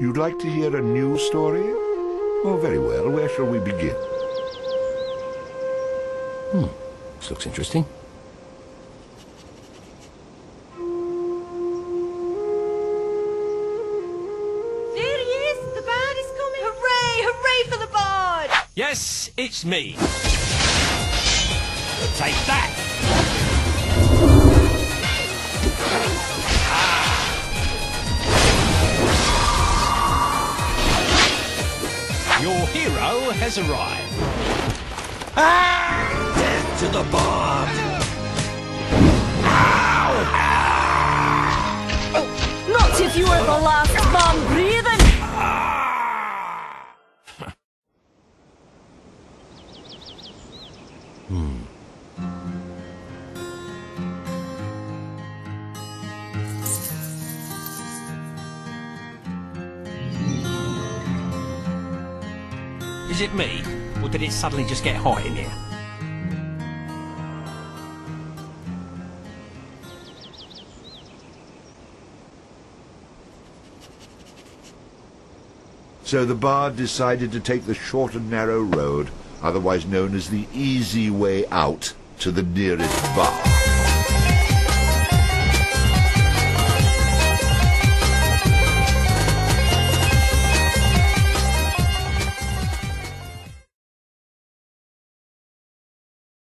You'd like to hear a new story? Oh, very well. Where shall we begin? This looks interesting. There he is! The bard is coming! Hooray! Hooray for the bard! Yes, it's me. Take that! Your hero has arrived. Ah! Death to the bard! Ow! Oh, not if you were the last bomb breathing! Ah! Is it me, or did it suddenly just get hot in here? So the bard decided to take the short and narrow road, otherwise known as the easy way out, to the nearest bar.